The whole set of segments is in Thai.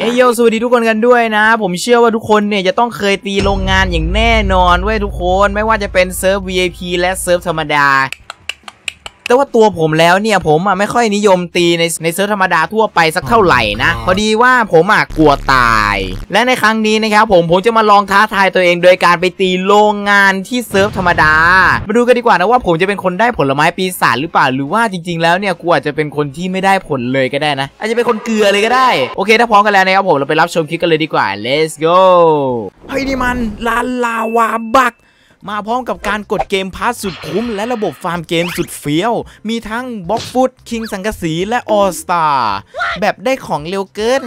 เอโยสวัสดีทุกคนกันด้วยนะผมเชื่อว่าทุกคนเนี่ยจะต้องเคยตีโรงงานอย่างแน่นอนเว้ยทุกคนไม่ว่าจะเป็นเซิร์ฟ VIP และเซิร์ฟธรรมดาแต่ว่าตัวผมแล้วเนี่ยผมอ่ะไม่ค่อยนิยมตีในเซิร์ฟธรรมดาทั่วไปสักเท่าไหร่นะพอดีว่าผมอ่ะกลัวตายและในครั้งนี้นะครับผมจะมาลองท้าทายตัวเองโดยการไปตีโรงงานที่เซิร์ฟธรรมดามาดูกันดีกว่านะว่าผมจะเป็นคนได้ผลไม้ปีศาจหรือเปล่าหรือว่าจริงๆแล้วเนี่ยกูอาจจะเป็นคนที่ไม่ได้ผลเลยก็ได้นะอาจจะเป็นคนเกลือเลยก็ได้โอเคถ้าพร้อมกันแล้วนะครับผมเราไปรับชมคลิปกันเลยดีกว่า let's go เฮ้ยนี่มันลาลาวาบักมาพร้อมกับการกดเกมพาสสุดคุ้มและระบบฟาร์มเกมสุดเฟี้ยวมีทั้งบ็อกฟุตคิงสังกะสีและออสตาแบบได้ของเร็วเกิน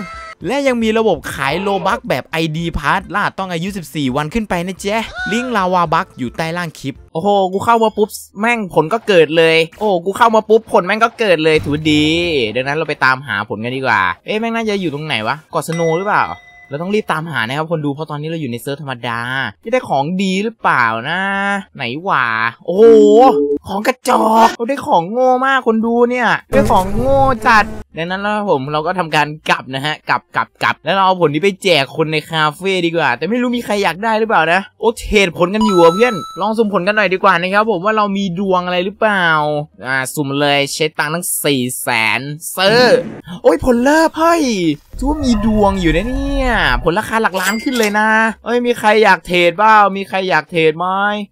และยังมีระบบขายโลบัคแบบ ID พาสล่าต้องอายุ14วันขึ้นไปนะเจ๊ลิงก์ลาวาบัคอยู่ใต้ล่างคลิปโอ้โหกูเข้ามาปุ๊บแม่งผลก็เกิดเลยโอ้กูเข้ามาปุ๊บผลแม่งก็เกิดเลยถูดีดังนั้นเราไปตามหาผลกันดีกว่าเอ๊ะแม่งน่าจะอยู่ตรงไหนวะเกาะสโนว์หรือเปล่าเราต้องรีบตามหานะครับคนดูเพราะตอนนี้เราอยู่ในเซิร์ฟธรรมดาจะได้ของดีหรือเปล่านะไหนหว่าโอ้โหของกระจอกเราได้ของโง่มากคนดูเนี่ยได้ของโง่จัดดังนั้นแล้วเราก็ทำการกลับนะฮะกลับแล้วเราเอาผลนี้ไปแจกคนในคาเฟ่ดีกว่าแต่ไม่รู้มีใครอยากได้หรือเปล่านะโอ้เทรดผลกันอยู่เพื่อนลองสุ่มผลกันหน่อยดีกว่านะครับผมว่าเรามีดวงอะไรหรือเปล่าสุ่มเลยเช็ดตังค์ทั้ง400,000เซอร์โอ้ยผลเลิศเฮ้ยถือว่ามีดวงอยู่นะเนี่ยผลราคาหลักล้านขึ้นเลยนะเอ้ยมีใครอยากเทรดบ้างมีใครอยากเทรดไหม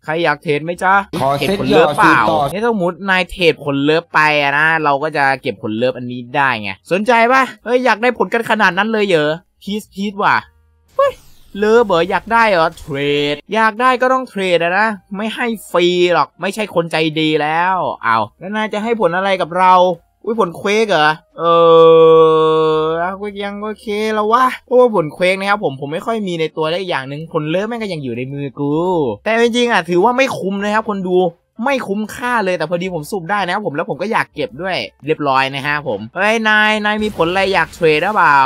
ใครอยากเทรดไหมจ๊ะเทรดผลเลิฟเปล่าถ้าสมมตินายเทรดผลเลิฟไปนะเราก็จะเก็บผลเลิฟอันนี้ได้ไงสนใจป่ะเอ้ยอยากได้ผลกันขนาดนั้นเลยเหรอพีซว่ะเลิฟเบอร์อยากได้เหรอเทรดอยากได้ก็ต้องเทรดนะไม่ให้ฟรีหรอกไม่ใช่คนใจดีแล้วเอาแล้วนายจะให้ผลอะไรกับเราอุ้ยผลเควกเหรอยังโอเคแล้ววะเพราะว่าผลเควกนะครับผมไม่ค่อยมีในตัวได้อย่างหนึ่งผลเลิฟแม่งก็ยังอยู่ในมือกูแต่จริงๆอ่ะถือว่าไม่คุ้มนะครับคนดูไม่คุ้มค่าเลยแต่พอดีผมสูบได้นะครับผมแล้วผมก็อยากเก็บด้วยเรียบร้อยนะฮะผมเฮ้ยนายมีผลอะไรอยากเทรดหรือเปล่า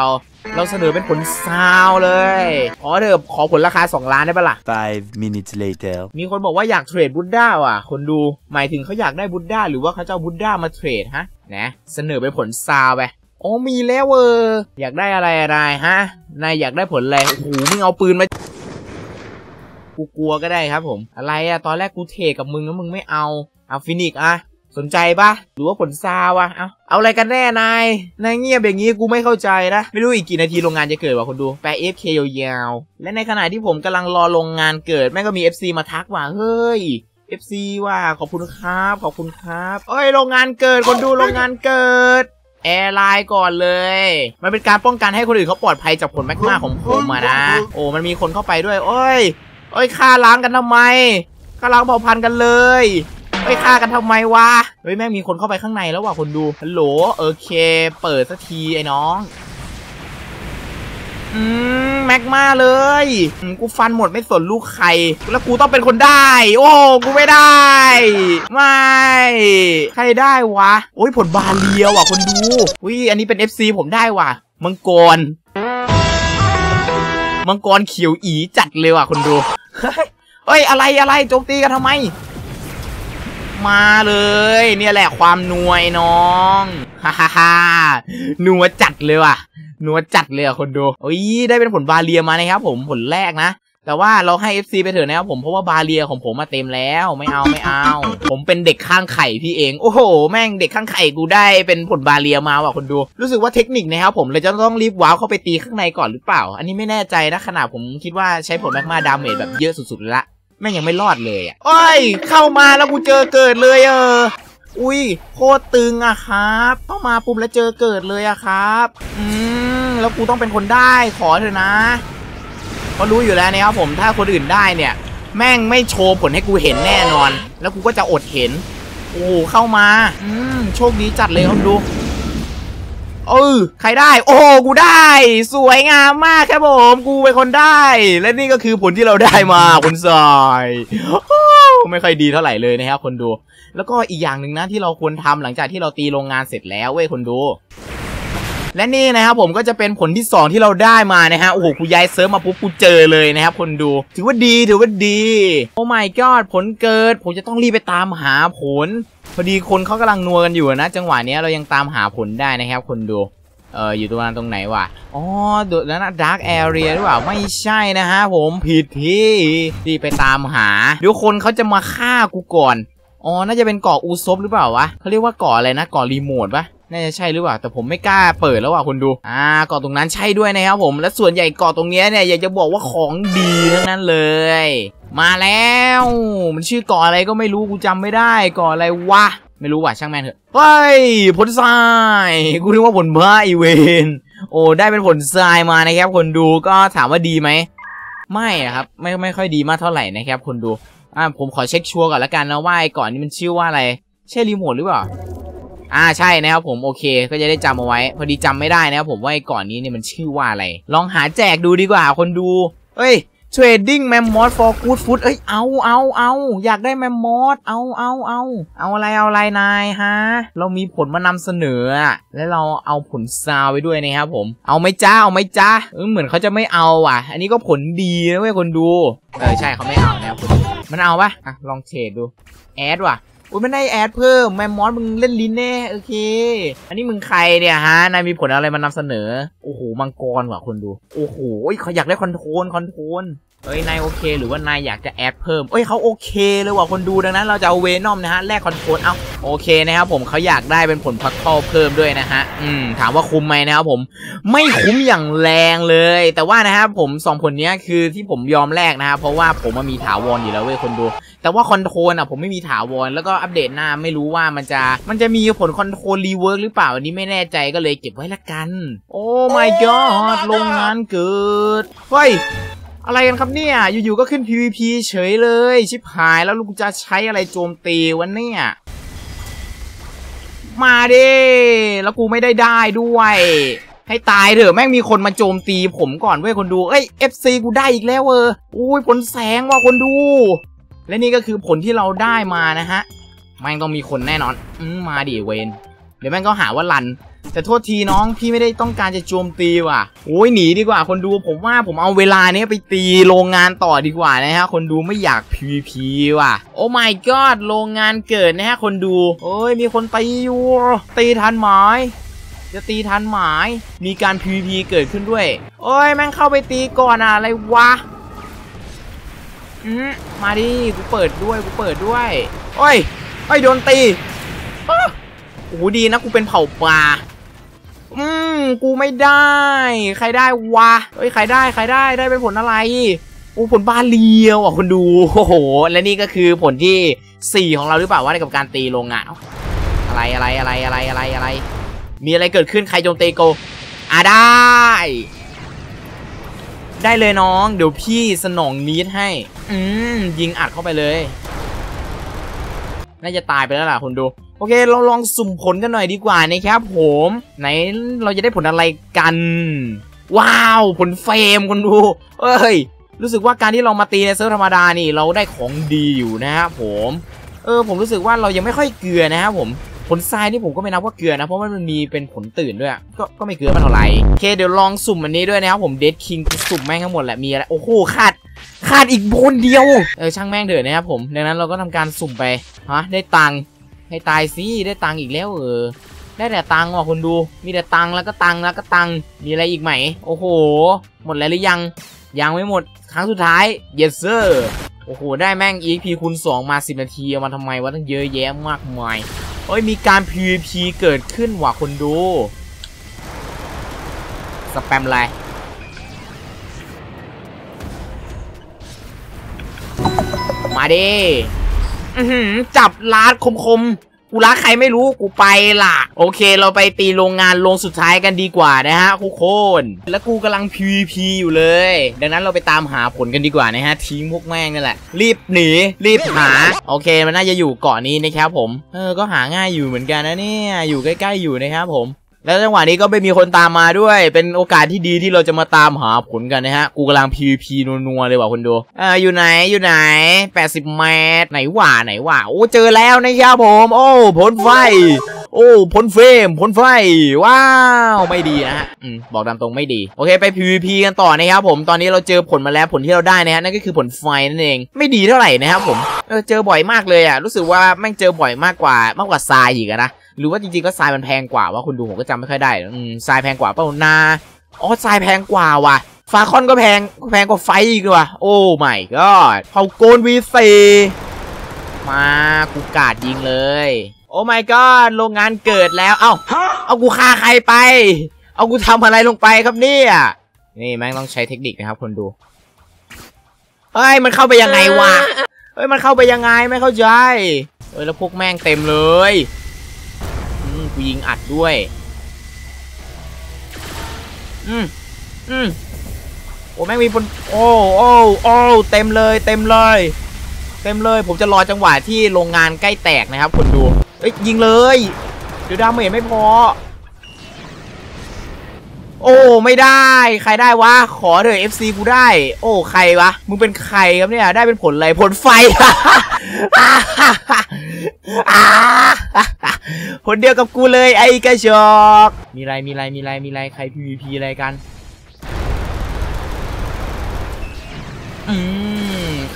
เราเสนอเป็นผลซาวเลยอ๋อเดี๋ยวขอผลราคา2 ล้านได้ปะล่ะ 5 minutes later มีคนบอกว่าอยากเทรดบุดด้าว่ะคนดูหมายถึงเขาอยากได้บุดด้าหรือว่าเขาเจ้าบุดด้ามาเทรดฮะนะเสนอไปผลซาวไปโอ้มีแล้วเอออยากได้อะไรฮะนายอยากได้ผลอะไรโอ้โหมึงเอาปืนมากูกลัวก็ได้ครับผมอะไรอะตอนแรกกูเทกับมึงแล้วมึงไม่เอาฟินิกอะสนใจปะหรือว่าผลซาวะเอาอะไรกันแน่นายเงียบอย่างนี้กูไม่เข้าใจนะไม่รู้อีกกี่นาทีโรงงานจะเกิดว่ะคนดูแปล FK ยาวๆและในขณะที่ผมกำลังรอโรงงานเกิดแม่งก็มี FC มาทักว่าเฮ้ย FC ว่าขอบคุณครับเอ้ยโรงงานเกิดคนดูโรงงานเกิดแอร์ไลน์ก่อนเลยมันเป็นการป้องกันให้คนอื่นเขาปลอดภัยจากผลแมกมาของผมมานะโอ้มันมีคนเข้าไปด้วยโอ้ยฆ่าล้างกันทำไมฆ่าล้างเผ่าพันธุ์กันเลยไปฆ่ากันทำไมวะเฮ้ยแม่งมีคนเข้าไปข้างในแล้วว่ะคนดูฮัลโหลโอเคเปิดสักทีไอ้น้องแม็กมาเลยกูฟันหมดไม่สนลูกใครแล้วกูต้องเป็นคนได้โอ้กูไม่ได้ไม่ใครได้วะโอ้ยผลบาเลียวว่ะคนดูอุ้ยอันนี้เป็น FC ผมได้ว่ะมังกรเขียวอีจัดเลยว่ะคนดูเฮ้ยอะไรโจมตีกันทำไมมาเลยเนี่ยแหละความนัวไอ้น้องฮ่านัวจัดเลยว่ะนัวจัดเลยอ่ะคนดูโอ้ยได้เป็นผลบาเลียมานะครับผมผลแรกนะแต่ว่าเราให้ FC ไปเถอะนะครับผมเพราะว่าบาเลียของผมมาเต็มแล้วไม่เอาผมเป็นเด็กข้างไข่พี่เองโอ้โหแม่งเด็กข้างไข่กูได้เป็นผลบาเลียมาว่ะคนดูรู้สึกว่าเทคนิคนะครับผมเลยจะต้องรีบว้าวเข้าไปตีข้างในก่อนหรือเปล่าอันนี้ไม่แน่ใจนะขณะผมคิดว่าใช้ผลแม็กมาดาเมจแบบเยอะสุดๆละแม่งยังไม่รอดเลยอ่ะโอ้ยเข้ามาแล้วกูเจอเกิดเลยอุ้ยโคตรตึงอะครับเข้ามาปุ๊บแล้วเจอเกิดเลยอะครับแล้วกูต้องเป็นคนได้ขอเถอะนะเพราะรู้อยู่แล้วนะครับผมถ้าคนอื่นได้เนี่ยแม่งไม่โชว์ผลให้กูเห็นแน่นอนแล้วกูก็จะอดเห็นโอ้เข้ามาโชคดีจัดเลยครับดูใครได้โอ้กูได้สวยงามมากครับผมกูเป็นคนได้และนี่ก็คือผลที่เราได้มาคนซอยไม่ค่อยดีเท่าไหร่เลยนะครับคนดูแล้วก็อีกอย่างหนึ่งนะที่เราควรทำหลังจากที่เราตีโรงงานเสร็จแล้วเว้ยคนดูและนี่นะครับผมก็จะเป็นผลที่2ที่เราได้มานะฮะโอ้โหกูย้ายเซิร์ฟมาปุ๊บกูเจอเลยนะครับคนดูถือว่าดีโอ้ my god ผลเกิดผมจะต้องรีบไปตามหาผลพอดีคนเขากำลังนัวกันอยู่นะจังหวะนี้เรายังตามหาผลได้นะครับคนดู อยู่ประมาณตรงไหนวะอ๋อดูแล้วนะดาร์กแอเรียหรือเปล่าไม่ใช่นะฮะผมผิดที่รีบไปตามหาเดี๋ยวคนเขาจะมาฆ่ากูก่อนอ๋อน่าจะเป็นเกาะอูซบหรือเปล่าวะเขาเรียกว่าเกาะอะไรนะเกาะรีโมทปะน่าจะใช่หรือเปล่าแต่ผมไม่กล้าเปิดแล้วว่ะคนดูเกาะตรงนั้นใช่ด้วยนะครับผมและส่วนใหญ่เกาะตรงนี้เนี่ยอยากจะบอกว่าของดีทั้งนั้นเลยมาแล้วมันชื่อเกาะอะไรก็ไม่รู้กูจำไม่ได้เกาะอะไรวะไม่รู้ว่ะช่างแม่งเถอะเฮ้ยผลทรายกูนึกว่าผลไม้เวนโอ้ได้เป็นผลทรายมานะครับคนดูก็ถามว่าดีไหมไม่นะครับไม่ค่อยดีมากเท่าไหร่นะครับคนดูผมขอเช็คชัวร์ก่อนละกันนะว่าไอ้เกาะนี้มันชื่อว่าอะไรใช่รีโมทหรือเปล่าใช่นะครับผมโอเคก็จะได้จำเอาไว้พอดีจำไม่ได้นะครับผมว่าไอ้เกาะนี้เนี่ยมันชื่อว่าอะไรลองหาแจกดูดีกว่าคนดูเอ้ยเทรดดิ้งแมมมอส for good food เอ้ยเอาอยากได้แมมมอสเอาอะไรนายฮะเรามีผลมานำเสนอและเราเอาผลซาวไปด้วยนะครับผมเอาไหมจ้าเหมือนเขาจะไม่เอาอ่ะอันนี้ก็ผลดีนะเว้ยคนดูใช่เขาไม่เอานะครับมันเอาปะลองเทรดดูแอดว่ะอุ้ยไม่ได้แอดเพิ่มแมมมอสมึงเล่นลิ้นแน่โอเคอันนี้มึงใครเนี่ยฮะนายมีผลอะไรมานำเสนอโอ้โหมังกรว่ะคนดูโอ้โหเขาอยากได้คอนโทรลเอ้ยนายโอเคหรือว่านายอยากจะแอดเพิ่มเอ้ยเขาโอเคเลยว่ะคนดูดังนั้นเราจะเอาเวนอมนะฮะแลกคอนโทรลเอาโอเคนะครับผมเขาอยากได้เป็นผลพักเข้าเพิ่มด้วยนะฮะถามว่าคุ้มไหมนะครับผมไม่คุ้มอย่างแรงเลยแต่ว่านะครับผม2 ผลนี้คือที่ผมยอมแลกนะฮะเพราะว่าผมมันมีถาวรอยู่แล้วเว้ยคนดูแต่ว่าคอนโทรลผมไม่มีถาวรแล้วก็อัปเดตหน้าไม่รู้ว่ามันจะมีผลคอนโทรลรีเวิร์กหรือเปล่าอันนี้ไม่แน่ใจก็เลยเก็บไว้ละกันโอ้ my god โรงงานเกิดเฮ้ยอะไรกันครับเนี่ยอยู่ๆก็ขึ้น PVP เฉยเลยชิบหายแล้วลุงจะใช้อะไรโจมตีวันเนี่ยมาดิแล้วกูไม่ได้ด้วยให้ตายเถอะแม่งมีคนมาโจมตีผมก่อนเว้ยคนดูเอ้ย FC กูได้อีกแล้วอุ้ยผลแสงว่ะคนดูและนี่ก็คือผลที่เราได้มานะฮะแม่งต้องมีคนแน่นอนมาดิเวนเดี๋ยวแม่งก็หาว่าลันแต่โทษทีน้องพี่ไม่ได้ต้องการจะโจมตีว่ะโอ้ยหนีดีกว่าคนดูผมว่าผมเอาเวลาเนี้ยไปตีโรงงานต่อดีกว่านะฮะคนดูไม่อยาก PVP ว่ะโอ้ my god โรงงานเกิดนะฮะคนดูโอ้ยมีคนตีอยู่ตีทันไหมจะตีทันไหมมีการ PVP เกิดขึ้นด้วยโอ้ยแม่งเข้าไปตีก่อนอะไรวะมาดิกูเปิดด้วยโอ้ยโดนตีโอ้โหดีนะกูเป็นเผ่าปลากูไม่ได้ใครได้วะเฮ้ยใครได้ได้เป็นผลอะไรโอ้ผลบาเลียวอ่ะคนดูโอ้โหและนี่ก็คือผลที่4ของเราหรือเปล่าว่าในกับการตีโรงงานอะไรมีอะไรเกิดขึ้นใครโจมตีโกได้เลยน้องเดี๋ยวพี่สนองนิดให้ยิงอัดเข้าไปเลยน่าจะตายไปแล้วล่ะคนดูโอเคเราลองสุ่มผลกันหน่อยดีกว่านะครับผมไหนเราจะได้ผลอะไรกันว้าวผลเฟรมคนดูเอ้ยรู้สึกว่าการที่เรามาตีในเซิร์ฟธรรมดานี่เราได้ของดีอยู่นะครับผมผมรู้สึกว่าเรายังไม่ค่อยเกลือนะครับผมผลทรายนี่ผมก็ไม่นับว่าเกลือนะเพราะมันมีเป็นผลตื่นด้วยก็ไม่เกลือมาเท่าไหร่โอเคเดี๋ยวลองสุ่มอันนี้ด้วยนะครับผมเดดคิงสุ่มแม่งทั้งหมดแหละมีอะไรโอ้โหขาดอีกโบนเดียวช่างแม่งเถอะนะครับผมดังนั้นเราก็ทำการสุ่มไปฮะได้ตังให้ตายสิได้ตังอีกแล้วได้แต่ตังว่ะคนดูมีแต่ตังแล้วก็ตังมีอะไรอีกไหมโอ้โหหมดแล้วหรือยังไม่หมดครั้งสุดท้าย yes sir โอ้โหได้แม่ง EP คูณ2มา10นาทีเอามาทำไมวะตั้งเยอะแยะมากมายโอ้ยมีการ PVP เกิดขึ้นว่ะคนดูสแปมอะไรมาดิจับลาดคมๆกูลาใครไม่รู้กูไปล่ะโอเคเราไปตีโรงงานโรงสุดท้ายกันดีกว่านะฮะทุกคนแล้วกูกำลัง PVP อยู่เลยดังนั้นเราไปตามหาผลกันดีกว่านะฮะทิ้งพวกแม่งนั่นแหละรีบหนีรีบหาโอเคมันน่าจะอยู่เกาะนี้นะครับผมก็หาง่ายอยู่เหมือนกันนะเนี่ยอยู่ใกล้ๆอยู่นะครับผมแล้วจังหวะนี้ก็ไม่มีคนตามมาด้วยเป็นโอกาสที่ดีที่เราจะมาตามหาผลกันนะฮะกูกำลัง PVP นัวๆเลยว่ะคนดูอยู่ไหน80เมตรไหนว่าโอ้เจอแล้วนะครับผมโอ้ผลไฟโอ้ผลเฟรมผลไฟว้าวไม่ดีนะฮะบอกตามตรงไม่ดีโอเคไป PVP กันต่อนะครับผมตอนนี้เราเจอผลมาแล้วผลที่เราได้นะฮะนั่นก็คือผลไฟนั่นเองไม่ดีเท่าไหร่นะครับผมเจอบ่อยมากเลยอ่ะรู้สึกว่าแม่งเจอบ่อยมากกว่าทรายอีกนะ หรือว่าจริงๆก็ทรายมันแพงกว่าว่าคุณดูผมก็จำไม่ค่อยได้ทรายแพงกว่าเปล่านาอ๋อทรายแพงกว่าว่ะฟาคอนก็แพงกว่าไฟอีกว่ะโอ้ไม่ก็เผาโกนวีซีมากูกาดยิงเลยโอ้ไม่ก็โรงงานเกิดแล้วเอากูฆ่าใครไปเอากูทำอะไรลงไปครับเนี่ยนี่แม่งต้องใช้เทคนิคนะครับคนดูเฮ้ยมันเข้าไปยังไงวะเฮ้ยมันเข้าไปยังไงไม่เข้าใจเฮ้ยแล้วพวกแม่งเต็มเลยกูยิงอัดด้วยโอ้แม่งมีคนโอ้เต็มเลยผมจะรอจังหวะที่โรงงานใกล้แตกนะครับคนดูเอ้ยยิงเลยเดี๋ยวดาเมจไม่พอโอ้ไม่ได้ใครได้วะขอเถอะ FC กูได้โอ้ใครวะมึงเป็นใครครับเนี่ยได้เป็นผลอะไรผลไฟ ผลเดียวกับกูเลยไอ้กระจอกมีไรใคร PVP อะไรกัน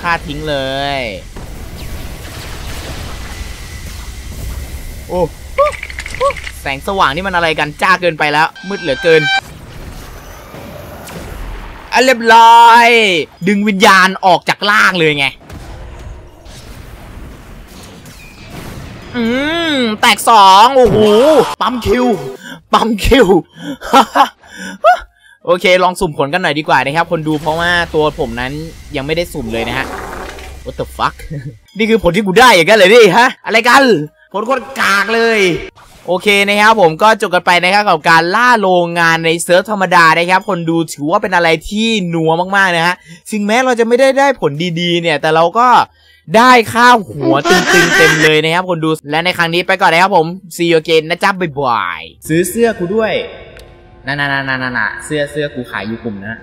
ฆ่าทิ้งเลยโอ้แสงสว่างนี่มันอะไรกันจ้าเกินไปแล้วมืดเหลือเกินอ่ะเรียบร้อยดึงวิญญาณออกจากร่างเลยไงแตกสองโอ้โหปั๊มคิว โอเคลองสุ่มผลกันหน่อยดีกว่านะครับคนดูเพราะว่าตัวผมนั้นยังไม่ได้สุ่มเลยนะฮะ What the fuck นี่คือผลที่กูได้อย่างนั้นเลยดิฮะอะไรกันผลโคตรกากเลยโอเคนะครับผมก็จบกันไปนะครับกับการล่าโรงงานในเซิร์ฟธรรมดานะครับคนดูถือว่าเป็นอะไรที่นัวมากๆนะฮะถึงแม้เราจะไม่ได้ผลดีๆเนี่ยแต่เราก็ได้ข้าวหัวตึงๆเต็มเลยนะครับคนดูและในครั้งนี้ไปก่อนนะครับผม See you again นะจ๊ะบ๊ายบายซื้อเสื้อกูด้วยนะเสื้อกูขายอยู่กลุ่มนะ